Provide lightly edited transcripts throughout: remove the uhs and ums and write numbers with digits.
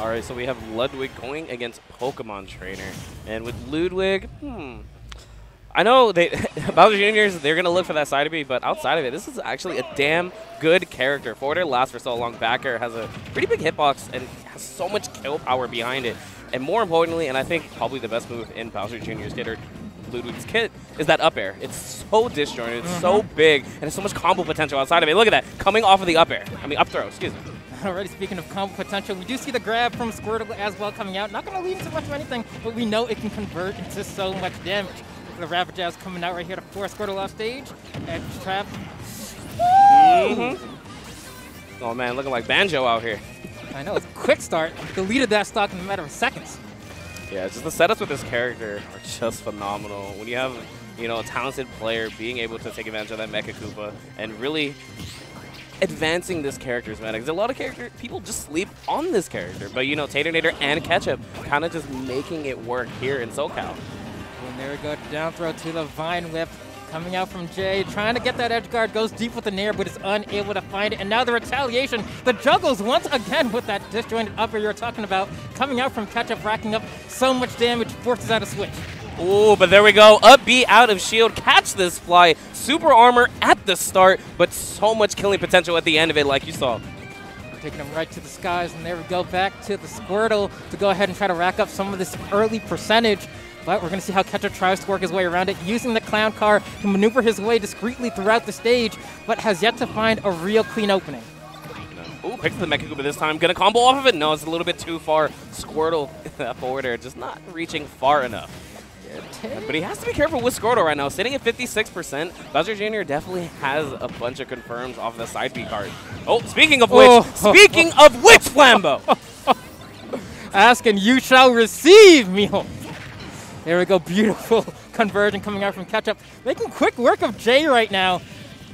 All right, so we have Ludwig going against Pokemon Trainer. And with Ludwig, I know they Bowser Jr.'s, they're going to look for that side B, but outside of it, this is actually a damn good character. Forwarder lasts for so long. Backer has a pretty big hitbox and has so much kill power behind it. And more importantly, and I think probably the best move in Bowser Jr.'s kit or Ludwig's kit is that up air. It's so disjointed, it's so big, and there's so much combo potential outside of it. Look at that, coming off of the up air. I mean, up throw, excuse me. Already speaking of combo potential, we do see the grab from Squirtle as well coming out. Not going to lead to much of anything, but we know it can convert into so much damage. The Rabbit Jab's coming out right here to force Squirtle off stage. Edge trap. Oh man, looking like Banjo out here. I know, it's a quick start. Deleted that stock in a matter of seconds. Yeah, just the setups with this character are just phenomenal. When you have, you know, a talented player being able to take advantage of that Mecha Koopa and really advancing this character's meta. Because a lot of people just sleep on this character. But, you know, Taternator and Ketchup kind of just making it work here in SoCal. And there we go, down throw to the Vine Whip. Coming out from Jayy, trying to get that edge guard, goes deep with the nair, but is unable to find it. And now the retaliation, the juggles once again with that disjointed upper you're talking about. Coming out from Ketchup, racking up so much damage, forces out a switch. Oh, but there we go. Up B out of shield. Catch this fly. Super armor at the start, but so much killing potential at the end of it, like you saw. Taking him right to the skies, and there we go. Back to the Squirtle to go ahead and try to rack up some of this early percentage. But we're going to see how Ketchup tries to work his way around it, using the clown car to maneuver his way discreetly throughout the stage, but has yet to find a real clean opening. Ooh, picks the Mecha Koopa this time. Going to combo off of it? No, it's a little bit too far. Squirtle, that forwarder, just not reaching far enough. But he has to be careful with Squirtle right now. Sitting at 56%, Bowser Jr. definitely has a bunch of confirms off the side B card. Oh, speaking of which, Flambo! Ask and you shall receive, mijo. There we go, beautiful conversion coming out from Ketchup. Making quick work of Jayy right now.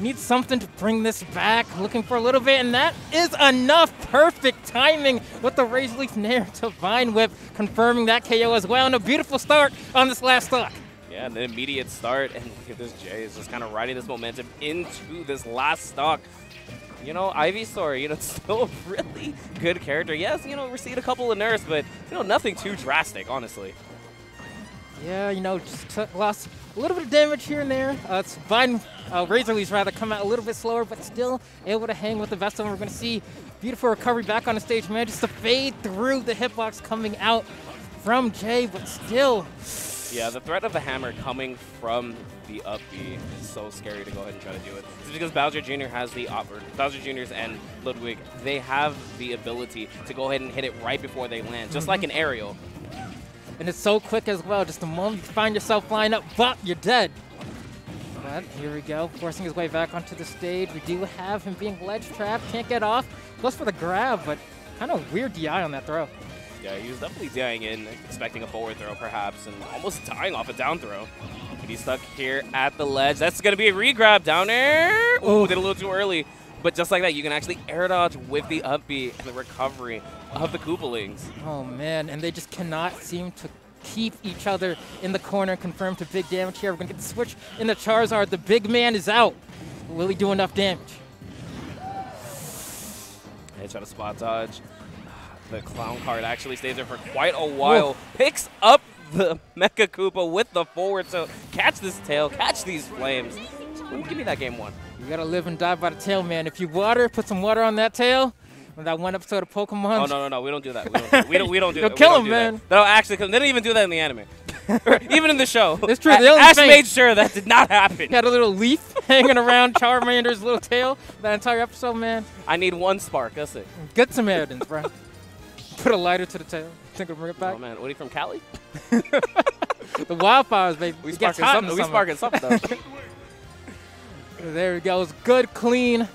Needs something to bring this back. Looking for a little bit, and that is enough. Perfect timing with the Razor Leaf nair to Vine Whip, confirming that KO as well, and a beautiful start on this last stock. Yeah, the immediate start, and look at this, Jayy is just kind of riding this momentum into this last stock. You know, Ivysaur, you know, still a really good character. Yes, you know, received a couple of nerfs, but, you know, nothing too drastic, honestly. Yeah, you know, just lost a little bit of damage here and there. Razor Leaf's rather come out a little bit slower, but still able to hang with the best of them. We're going to see beautiful recovery back on the stage. Manages to fade through the hitbox coming out from Jayy, but still. Yeah, the threat of the hammer coming from the up B is so scary to go ahead and try to do it. It's because Bowser Jr. has the option. Bowser Jr.'s and Ludwig, they have the ability to go ahead and hit it right before they land, just like an aerial. And it's so quick as well. Just the moment you find yourself flying up, bop, you're dead. But here we go, forcing his way back onto the stage. We do have him being ledge trapped, can't get off. Goes for the grab, but kind of weird DI on that throw. Yeah, he was definitely DIing in, expecting a forward throw perhaps, and almost dying off a down throw. And he's stuck here at the ledge. That's going to be a re-grab down air. Ooh, did a little too early. But just like that, you can actually air dodge with the upbeat and the recovery of the Koopalings. Oh, man, and they just cannot seem to keep each other in the corner, confirmed to big damage here. We're going to get the switch into Charizard. The big man is out. Will he do enough damage? They try to spot dodge. The clown card actually stays there for quite a while. Whoa. Picks up the Mecha Koopa with the forward. So catch this tail, catch these flames. Give me that game one. You gotta live and die by the tail, man. If you put some water on that tail. On that one episode of Pokemon. Oh, no, we don't do that. We don't do that. Kill him, man. No, actually, they didn't even do that in the anime. Even in the show. It's true. Ash made sure that did not happen. Got a little leaf hanging around Charmander's little tail. That entire episode, man. I need one spark. That's it. Good Samaritans, bro. Put a lighter to the tail. Think we'll bring it back. Oh, man. What are you from, Cali? The wildfires, baby. We sparking something. Though. There we go. It was good, clean.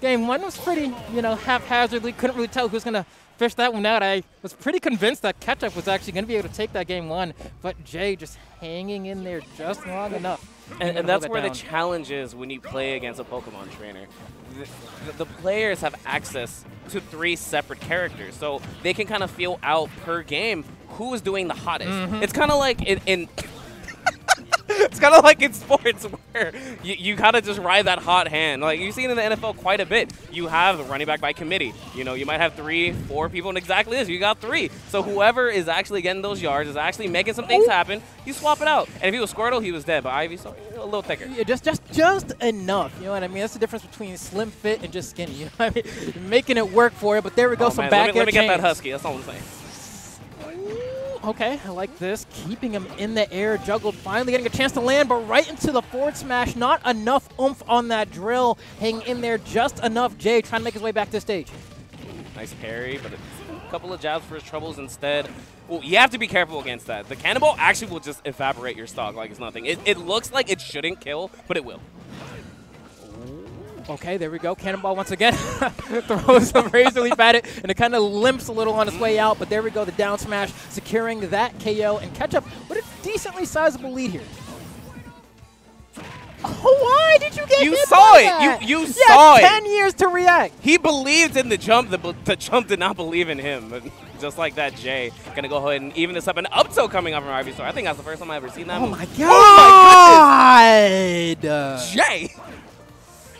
Game one was pretty, you know, haphazardly. Couldn't really tell who's going to fish that one out. I was pretty convinced that Ketchup was actually going to be able to take that game one, but Jayy just hanging in there just long enough. And that's where the challenge is when you play against a Pokemon trainer. The players have access to three separate characters, so they can kind of feel out per game who is doing the hottest. It's kind of like in It's kind of like in sports where you kind of just ride that hot hand. Like you've seen in the NFL quite a bit. You have running back by committee. You know, you might have 3, 4 people, and exactly this, you got 3. So whoever is actually getting those yards is actually making some things happen. You swap it out. And if he was Squirtle, he was dead. But Ivysaur, a little thicker. Yeah, just enough. You know what I mean? That's the difference between slim fit and just skinny. You know what I mean? You're making it work for it. But there we go. Oh, some man. Back air let me get that husky. That's all I'm saying. Okay, I like this. Keeping him in the air, juggled, finally getting a chance to land, but right into the forward smash. Not enough oomph on that drill. Hanging in there just enough. Jayy trying to make his way back to stage. Nice parry, but a couple of jabs for his troubles instead. Well, you have to be careful against that. The cannonball actually will just evaporate your stock like it's nothing. It looks like it shouldn't kill, but it will. Okay, there we go. Cannonball once again. Throws the Razor Leaf at it, and it kind of limps a little on its way out. But there we go. The down smash securing that KO. And Ketchup with a decently sizable lead here. Oh, why did you get hit by that? You saw it. You saw it. 10 years to react. He believed in the jump. The jump did not believe in him. But just like that, Jayy going to go ahead and even this up. An up tilt coming up from Ivysaur. I think that's the first time I've ever seen that move. My God. Oh, my goodness. Jayy.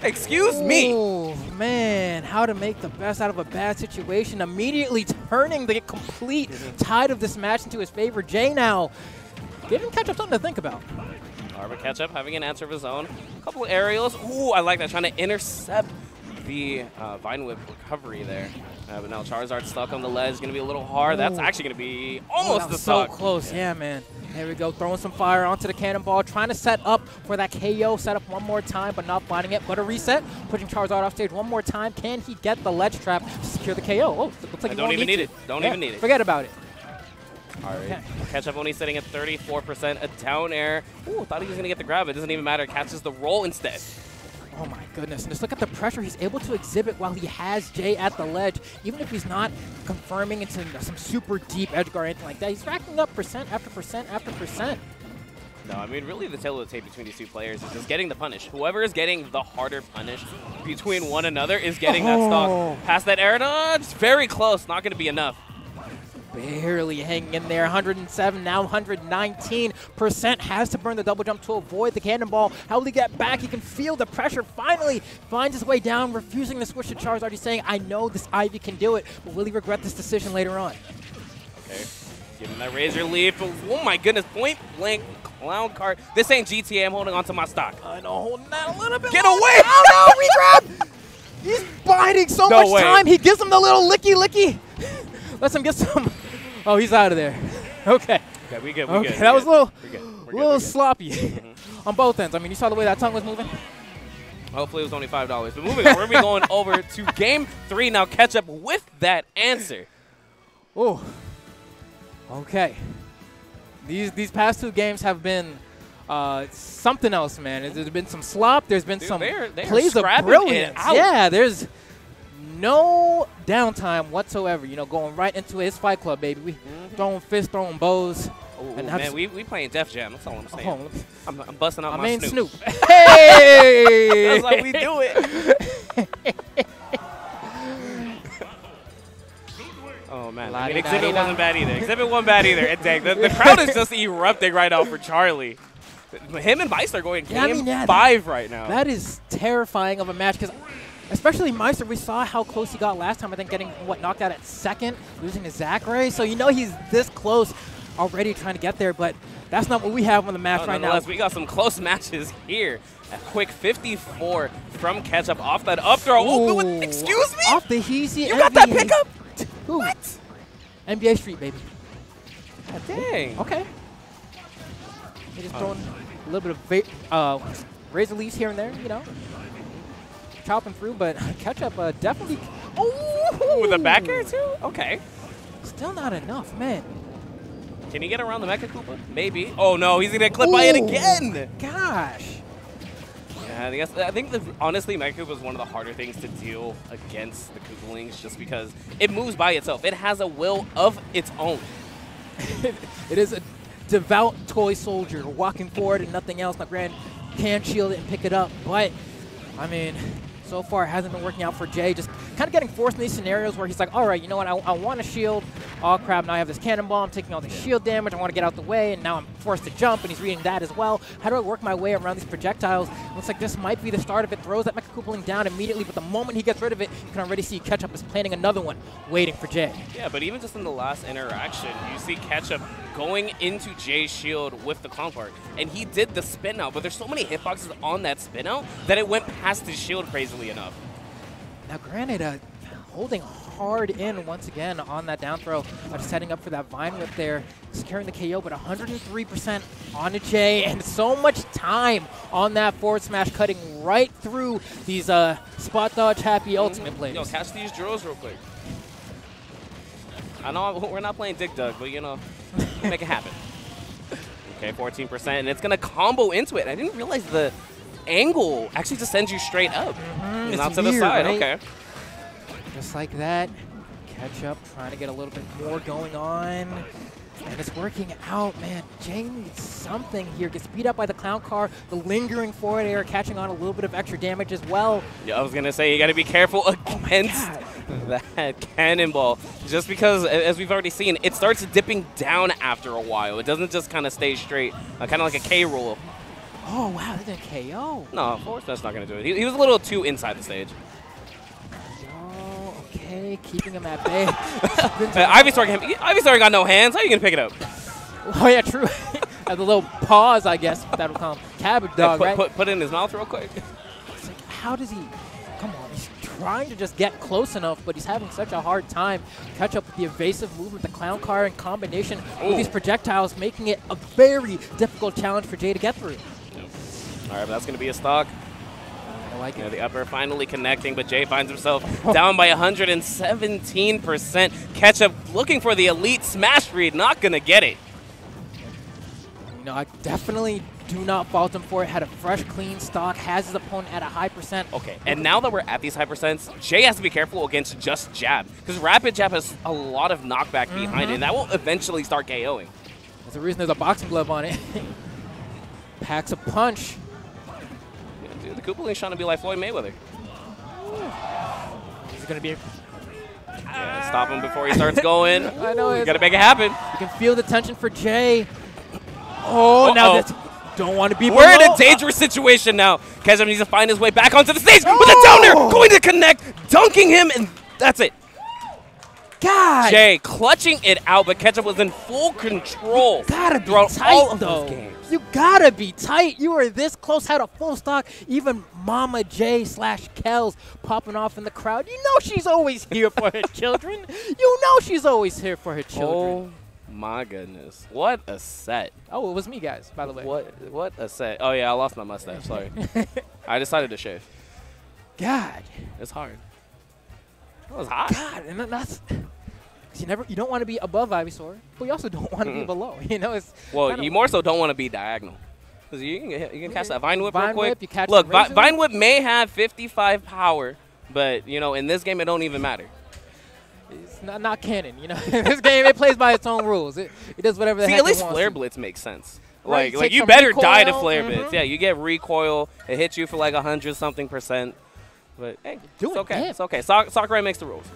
Excuse me. Oh, man. How to make the best out of a bad situation. Immediately turning the complete tide of this match into his favor. Jayy now giving Ketchup something to think about. Arba Ketchup having an answer of his own. A couple of aerials. Ooh, I like that. Trying to intercept the Vine Whip recovery there. But now Charizard stuck on the ledge. Going to be a little hard. Ooh. That's actually going to be almost the stock. So close. Yeah, man. There we go, throwing some fire onto the cannonball, trying to set up for that KO setup one more time, but not finding it. But a reset, pushing Charizard off stage one more time. Can he get the ledge trap to secure the KO? Oh, it looks like he don't even need it. Don't even need it. Forget about it. All right. Okay. Ketchup only sitting at 34%, a down air. Ooh, thought he was going to get the grab. It doesn't even matter. Catches the roll instead. Oh my goodness, and just look at the pressure he's able to exhibit while he has Jayy at the ledge. Even if he's not confirming into some super deep edge guard or anything like that, he's racking up percent after percent after percent. No, I mean, really the tail of the tape between these two players is just getting the punish. Whoever is getting the harder punish between one another is getting that stock. Past that air dodge, very close, not going to be enough. Barely hanging in there. 107, now 119%. Has to burn the double jump to avoid the cannonball. How will he get back? He can feel the pressure. Finally finds his way down, refusing to switch to Charizard. He's saying, I know this Ivy can do it, but will he regret this decision later on? Okay. Give him that Razor Leaf. Oh my goodness. Point blank clown card. This ain't GTA. I'm holding on to my stock. I know. Holding that a little bit. Get away! Oh no, re-grab! He's biding so much time. He gives him the little licky licky. Let's him get some. Oh, he's out of there. Okay. Okay, we good. We good. That was a little sloppy on both ends. I mean, you saw the way that tongue was moving. Hopefully, it was only $5. But moving on, we're going over to Game 3 now. Ketchup with that answer. Oh. Okay. These past 2 games have been something else, man. There's been some slop. There's been some plays of brilliance. Yeah. There's no downtime whatsoever, you know, going right into his Fight Club, baby. We throwing fists, throwing bows. Oh, and man, we playing Def Jam. That's all I'm saying. Oh, I'm busting out my Snoop. Hey! That's how we do it. Oh, man. I mean, Exhibit wasn't bad either. Exhibit wasn't bad either. And dang, the crowd is just erupting right now for Charlie. Him and Vice are going game 5 right now. That is terrifying of a match because especially Meister, we saw how close he got last time. I think getting, what, knocked out at second, losing to Sakurai. So you know he's this close already trying to get there, but that's not what we have on the match right now. We got some close matches here. A quick 54 from Ketchup off that up throw. Ooh, excuse me? Off the heezy. You NBA. Got that pickup? Ooh. What? NBA Street, baby. God, dang. Okay. They're just throwing a little bit of Razor Leaves here and there, you know. Chopping through, but Ketchup definitely. Oh, with a back air too. Okay, still not enough, man. Can he get around the Mecha Koopa? Maybe. Oh no, he's gonna clip by it again. Gosh. Yeah, I think honestly, Mecha Koopa is one of the harder things to deal against the Koopalings, just because it moves by itself. It has a will of its own. It is a devout toy soldier walking forward and nothing else. Now, Grand can shield it and pick it up, but I mean. So far, it hasn't been working out for Jayy. Just kind of getting forced in these scenarios where he's like, all right, you know what, I want a shield. Oh, crap, now I have this cannonball. I'm taking all the shield damage. I want to get out the way, and now I'm forced to jump, and he's reading that as well. How do I work my way around these projectiles? Looks like this might be the start of it. Throws that Mecha Koopa Link down immediately, but the moment he gets rid of it, you can already see Ketchup is planning another one, waiting for Jayy. Yeah, but even just in the last interaction, you see Ketchup going into Jay's shield with the Clompart, and he did the spin out, but there's so many hitboxes on that spin out that it went past his shield crazily enough. Now, granted, holding hard in once again on that down throw, setting up for that Vine Whip there, securing the KO, but 103% on a Jayy, and so much time on that forward smash, cutting right through these spot dodge happy ultimate plays. Yo, catch these drills real quick. I know we're not playing Dig Dug, but you know, make it happen. Okay, 14%, and it's gonna combo into it. I didn't realize the angle actually just sends you straight up, not to the side. Right? Okay. Just like that, Ketchup trying to get a little bit more going on, and it's working out, man. Jayy needs something here. Gets beat up by the clown car, the lingering forward air, catching on a little bit of extra damage as well. Yeah, I was gonna say you gotta be careful against that cannonball, just because, as we've already seen, it starts dipping down after a while. It doesn't just kind of stay straight, kind of like a K roll. Oh, wow, that did a KO. No, of course that's not going to do it. He was a little too inside the stage. Oh, okay, keeping him at bay. Ivysaur got no hands. How are you going to pick it up? Oh, yeah, true. The little pause, I guess, that would call him. Cabbage dog, yeah, put it in his mouth real quick. It's like, how does he... Come on, he's trying to just get close enough, but he's having such a hard time. Catch up with the evasive movement, the clown car in combination with these projectiles, making it a very difficult challenge for Jayy to get through. All right, but that's going to be a stock. I like it. The upper finally connecting, but Jayy finds himself down by 117%. Ketchup looking for the elite smash read, not going to get it. You know, I definitely do not fault him for it. Had a fresh, clean stock, has his opponent at a high percent. Okay, and now that we're at these high percents, Jayy has to be careful against just jab, because rapid jab has a lot of knockback behind it, and that will eventually start KOing. There's a reason there's a boxing glove on it. Packs a punch. Yeah, dude, the Koopa Link's trying to be like Floyd Mayweather. He's going to be... Yeah, stop him before he starts going. I know. You got to make it happen. You can feel the tension for Jayy. Oh, now that's... Don't want to be. We're in a dangerous situation now. Ketchup needs to find his way back onto the stage with a downer, going to connect, dunking him, and that's it. God. Jayy clutching it out, but Ketchup was in full control. You gotta be tight, all of those games. You gotta be tight. You were this close, had a full stock. Even Mama Jayy / Kells popping off in the crowd. You know she's always here for her children. You know she's always here for her children. Oh. My goodness, what a set. Oh, it was me, guys, by the way. What a set. Oh, yeah, I lost my mustache, sorry. I decided to shave. God. It's hard. That was hot. God, and that's... You don't want to be above Ivysaur, but you also don't want to be below. You know, it's... Well, you more so don't want to be diagonal. Because you can catch that Vine Whip real quick. You catch Look, Vine Whip may have 55 power, but, you know, in this game, it don't even matter. It's not canon, you know. This game, it plays by its own rules. It does whatever the heck it wants. See, at least Flare Blitz makes sense. Right, like you better die to Flare Blitz. Yeah, you get recoil. It hits you for like 100-something %. But hey, it's okay. It's okay. Sakurai makes the rules.